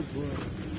You